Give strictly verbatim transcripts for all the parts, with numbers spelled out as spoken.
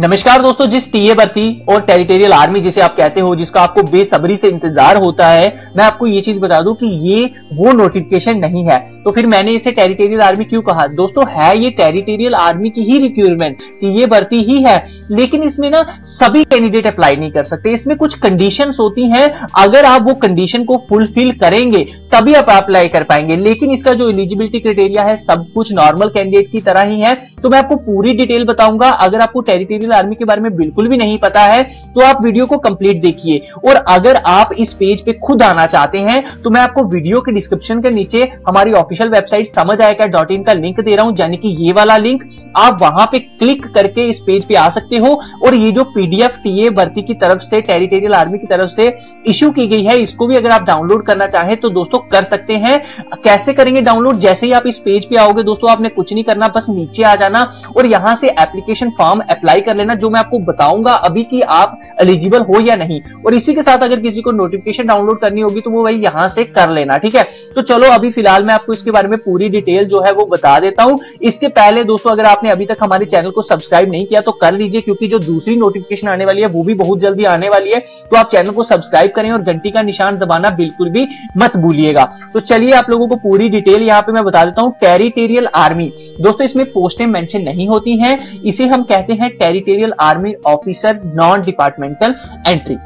नमस्कार दोस्तों, जिस टीए भर्ती और टेरिटोरियल आर्मी जिसे आप कहते हो, जिसका आपको बेसब्री से इंतजार होता है, मैं आपको ये चीज बता दूं कि ये वो नोटिफिकेशन नहीं है। तो फिर मैंने इसे टेरिटोरियल आर्मी क्यों कहा? दोस्तों है ये टेरिटोरियल आर्मी की ही रिक्रूटमेंट, टीए भर्ती ही है, लेकिन इसमें ना सभी कैंडिडेट अप्लाई नहीं कर सकते। इसमें कुछ कंडीशन होती है, अगर आप वो कंडीशन को फुलफिल करेंगे तभी आप अप्लाई कर पाएंगे। लेकिन इसका जो एलिजिबिलिटी क्राइटेरिया है सब कुछ नॉर्मल कैंडिडेट की तरह ही है। तो मैं आपको पूरी डिटेल बताऊंगा। अगर आपको टेरिटोरियल आर्मी के बारे में बिल्कुल भी नहीं पता है तो आप वीडियो को कंप्लीट देखिए, और अगर आप इस पेज पे खुद आना चाहते हैं तो मैं आपको वीडियो के डिस्क्रिप्शन के नीचे हमारी ऑफिशियल वेबसाइट समज आयका डॉट इन का लिंक दे रहा हूं, यानी कि ये वाला लिंक। आप वहां पे क्लिक करके इस पेज पे आ सकते हो, और ये जो पीडीएफ टीए भर्ती की तरफ से, टेरिटोरियल आर्मी की तरफ से इश्यू की गई है, इसको भी अगर आप डाउनलोड करना चाहें तो दोस्तों कर सकते हैं। कैसे करेंगे डाउनलोड? जैसे ही आप इस पेज पे आओगे दोस्तों, आपने कुछ नहीं करना, बस नीचे आ जाना और यहां से एप्लीकेशन फॉर्म अप्लाई कर लेना, जो मैं आपको बताऊंगा अभी कि आप एलिजिबल हो या नहीं। और इसी के साथ अगर किसी को नोटिफिकेशन डाउनलोड करनी होगी तो वो भाई यहां से कर लेना, ठीक है। तो चलो अभी फिलहाल मैं आपको इसके बारे में पूरी डिटेल जो है वो बता देता हूं। इसके पहले दोस्तों, अगर आपने अभी तक हमारे चैनल को सब्सक्राइब नहीं किया तो कर लीजिए, क्योंकि जो दूसरी नोटिफिकेशन आने वाली है वो भी बहुत जल्दी आने वाली है। तो आप चैनल को सब्सक्राइब करें और घंटी का निशान दबाना बिल्कुल भी मत भूलिएगा। तो चलिए आप लोगों को पूरी डिटेल यहां पे मैं बता देता हूं। टेरिटोरियल आर्मी दोस्तों, इसमें पोस्टें मेंशन नहीं होती हैं, इसे हम कहते हैं territorial army officer non departmental entry.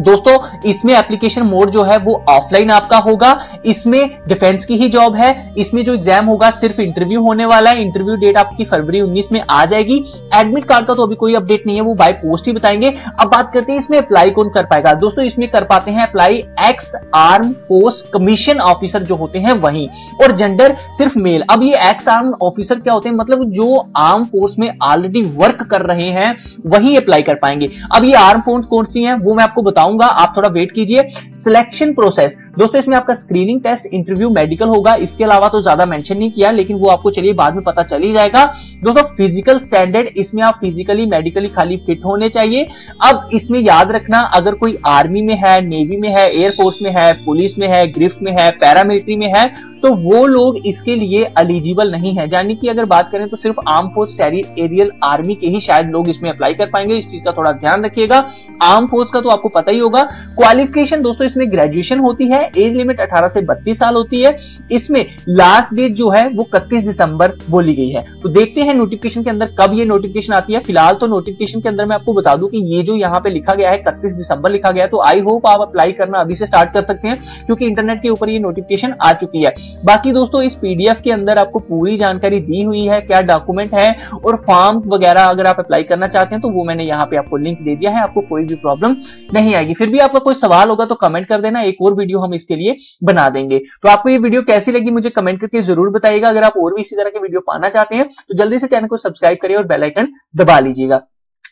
दोस्तों इसमें एप्लीकेशन मोड जो है वो ऑफलाइन आपका होगा, इसमें डिफेंस की ही जॉब है, इसमें जो एग्जाम होगा सिर्फ इंटरव्यू होने वाला है। इंटरव्यू डेट आपकी फरवरी उन्नीस में आ जाएगी। एडमिट कार्ड का तो अभी कोई अपडेट नहीं है, वो बाय पोस्ट ही बताएंगे। अब बात करते हैं इसमें अप्लाई कौन कर पाएगा। दोस्तों इसमें कर पाते हैं apply ex arm force commission officer जो होते हैं वही, और जेंडर सिर्फ मेल। अब ये एक्स आर्म ऑफिसर क्या होते हैं? मतलब जो आर्म फोर्स में ऑलरेडी वर्क कर रहे हैं वही अप्लाई कर पाएंगे। अब ये आर्म फोर्स कौन सी है वो मैं आपको बताऊंगा, आप थोड़ा वेट कीजिए। सिलेक्शन प्रोसेस दोस्तों, इसमें आपका स्क्रीनिंग टेस्ट, इंटरव्यू, मेडिकल होगा। इसके अलावा तो ज्यादा मेंशन नहीं किया, लेकिन वो आपको चलिए बाद में पता चल ही जाएगा। दोस्तों फिजिकल स्टैंडर्ड, इसमें आप फिजिकली मेडिकली खाली फिट होने चाहिए। अब इसमें याद रखना, अगर कोई आर्मी में है, नेवी में है, एयरफोर्स में है, पुलिस में है, गिरफ्ट में है, पैरामिलिट्री में है, तो वो लोग इसके लिए एलिजिबल नहीं है। यानी कि अगर बात करें तो सिर्फ आर्म फोर्स टेरिटोरियल आर्मी के ही शायद लोग इसमें अप्लाई कर पाएंगे। इस चीज का थोड़ा ध्यान रखिएगा। आर्म फोर्स का तो आपको पता ही होगा। क्वालिफिकेशन दोस्तों, इसमें ग्रेजुएशन होती है, एज लिमिट अठारह से बत्तीस साल होती है। इसमें लास्ट डेट जो है वो इकतीस दिसंबर बोली गई है। तो देखते हैं नोटिफिकेशन के अंदर कब ये नोटिफिकेशन आती है। फिलहाल तो नोटिफिकेशन के अंदर मैं आपको बता दूं कि ये जो यहाँ पे लिखा गया है इकतीस दिसंबर लिखा गया है, तो आई होप आप अप्लाई करना अभी से स्टार्ट कर सकते हैं, क्योंकि इंटरनेट के ऊपर ये नोटिफिकेशन आ चुकी है। बाकी दोस्तों इस पीडीएफ के अंदर आपको पूरी जानकारी दी हुई है, क्या डॉक्यूमेंट है और फॉर्म वगैरह अगर आप अप्लाई करना चाहते हैं तो वो मैंने यहाँ पे आपको लिंक दे दिया है, आपको कोई भी प्रॉब्लम नहीं आएगी। फिर भी आपका कोई सवाल होगा तो कमेंट कर देना, एक और वीडियो हम इसके लिए बना देंगे। तो आपको ये वीडियो कैसी लगी मुझे कमेंट करके जरूर बताइएगा। अगर आप और भी इसी तरह के वीडियो पाना चाहते हैं तो जल्दी से चैनल को सब्सक्राइब करिए और बेल आइकन दबा लीजिएगा।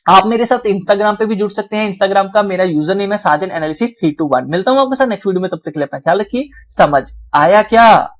आप मेरे साथ इंस्टाग्राम पे भी जुड़ सकते हैं। इंस्टाग्राम का मेरा यूजर नेम है Sajan analysis three two one. मिलता हूं आपके साथ नेक्स्ट वीडियो में, तब तक के लिए अपना ख्याल रखिए। समझ आया क्या?